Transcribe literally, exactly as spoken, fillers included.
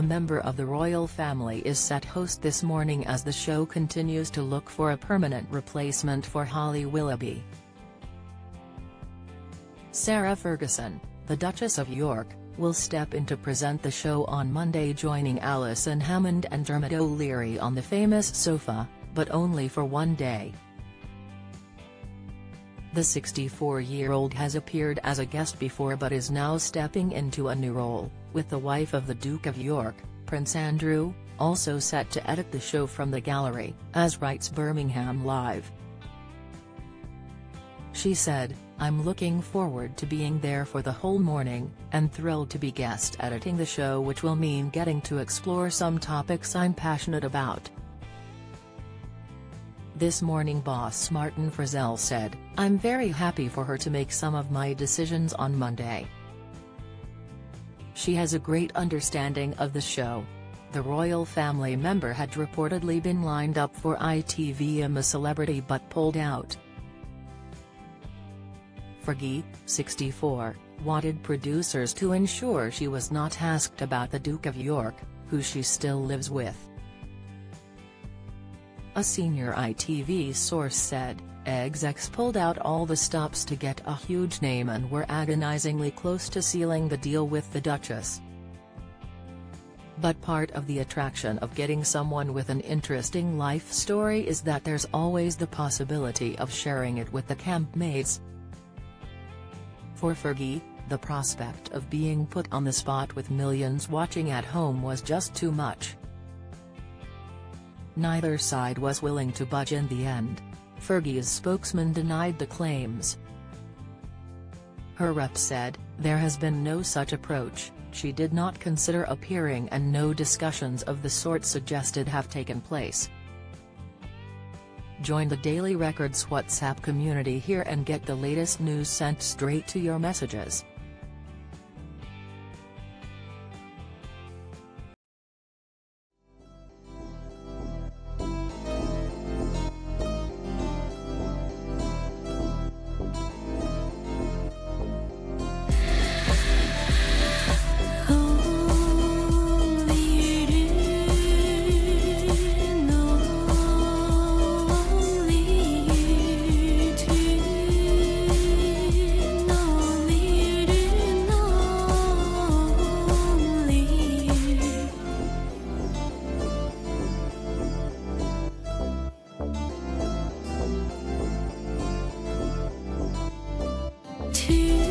A member of the royal family is set host this morning as the show continues to look for a permanent replacement for Holly Willoughby. Sarah Ferguson, the Duchess of York, will step in to present the show on Monday, joining Alison Hammond and Dermot O'Leary on the famous sofa, but only for one day. The sixty-four-year-old has appeared as a guest before but is now stepping into a new role, with the wife of the Duke of York, Prince Andrew, also set to edit the show from the gallery, as writes Birmingham Live. She said, "I'm looking forward to being there for the whole morning, and thrilled to be guest editing the show, which will mean getting to explore some topics I'm passionate about." This Morning boss Martin Frizzell said, "I'm very happy for her to make some of my decisions on Monday. She has a great understanding of the show." The royal family member had reportedly been lined up for I T V I'm A Celebrity but pulled out. Fergie, sixty-four, wanted producers to ensure she was not asked about the Duke of York, who she still lives with. A senior I T V source said, "Execs pulled out all the stops to get a huge name and were agonizingly close to sealing the deal with the Duchess. But part of the attraction of getting someone with an interesting life story is that there's always the possibility of sharing it with the campmates." For Fergie, the prospect of being put on the spot with millions watching at home was just too much. Neither side was willing to budge in the end. Fergie's spokesman denied the claims. Her rep said, "There has been no such approach, she did not consider appearing and no discussions of the sort suggested have taken place." Join the Daily Records WhatsApp community here and get the latest news sent straight to your messages. You